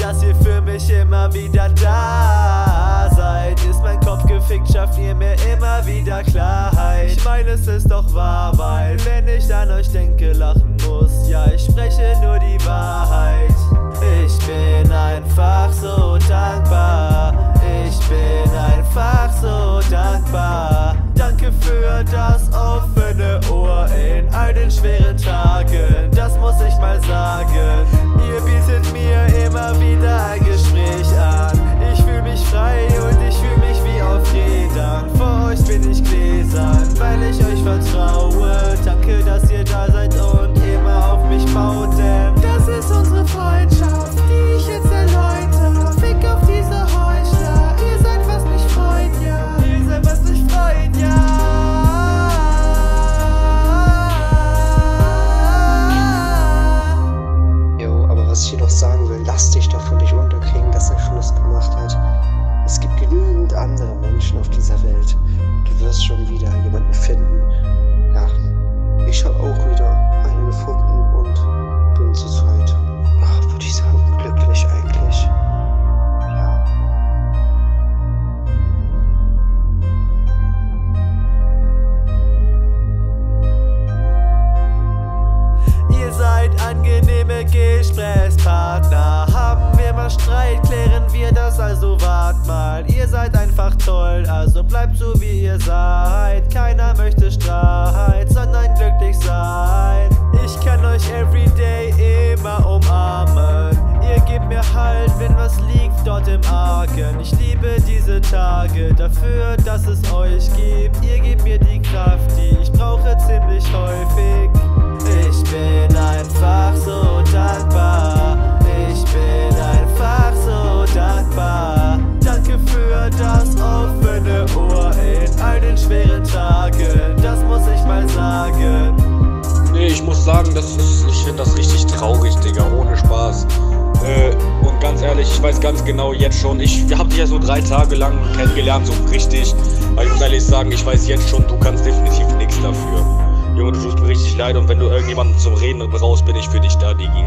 dass ihr für mich immer wieder da seid. Ist mein Kopf gefickt, schafft ihr mir immer wieder Klarheit. Ich meine, es ist doch wahr, weil wenn ich an euch denke, lachen muss. Ja, ich spreche nur die Wahrheit. Ich bin einfach so dankbar. Ich bin einfach so dankbar. Danke für das offene Ohr in all den schweren Tagen. Das muss ich mal sagen. Ihr bietet mir immer wieder ein Gespräch an. Ich fühle mich frei und ich fühle mich wie auf Rädern. Vor euch bin ich gläsern, weil ich euch vertraue. Danke, dass ihr da seid und immer auf mich baut. Denn das ist unsere Freundschaft, die ich jetzt erläutere. Fick auf diese Heuchler, ihr seid was mich freut, ja. Ihr seid was mich freut, ja. Was ich jedoch sagen will, lass dich davon nicht unterkriegen, dass er Schluss gemacht hat. Es gibt genügend andere Menschen auf dieser Welt. Du wirst schon wieder jemanden finden. Ja, ich habe auch wieder einen gefunden und bin zurzeit, würde ich sagen, glücklich eigentlich. Angenehme Gesprächspartner, haben wir mal Streit, klären wir das, also wart mal. Ihr seid einfach toll, also bleibt so wie ihr seid. Keiner möchte Streit, sondern glücklich sein. Ich kann euch everyday immer umarmen. Ihr gebt mir Halt, wenn was liegt dort im Argen. Ich liebe diese Tage dafür, dass es euch gibt. Ihr gebt mir die Kraft, die ich brauche ziemlich häufig. Ich bin einfach so dankbar. Ich bin einfach so dankbar. Danke für das offene Ohr in all den schweren Tagen. Das muss ich mal sagen. Nee, ich muss sagen, ich finde das richtig traurig, Digga, ohne Spaß. Und ganz ehrlich, ich weiß ganz genau jetzt schon, ich hab dich ja so 3 Tage lang kennengelernt, so richtig. Aber ich muss ehrlich sagen, ich weiß jetzt schon, du kannst definitiv nichts dafür. Junge, du tust mir richtig leid und wenn du irgendjemanden zum Reden brauchst, bin ich für dich da, Digi.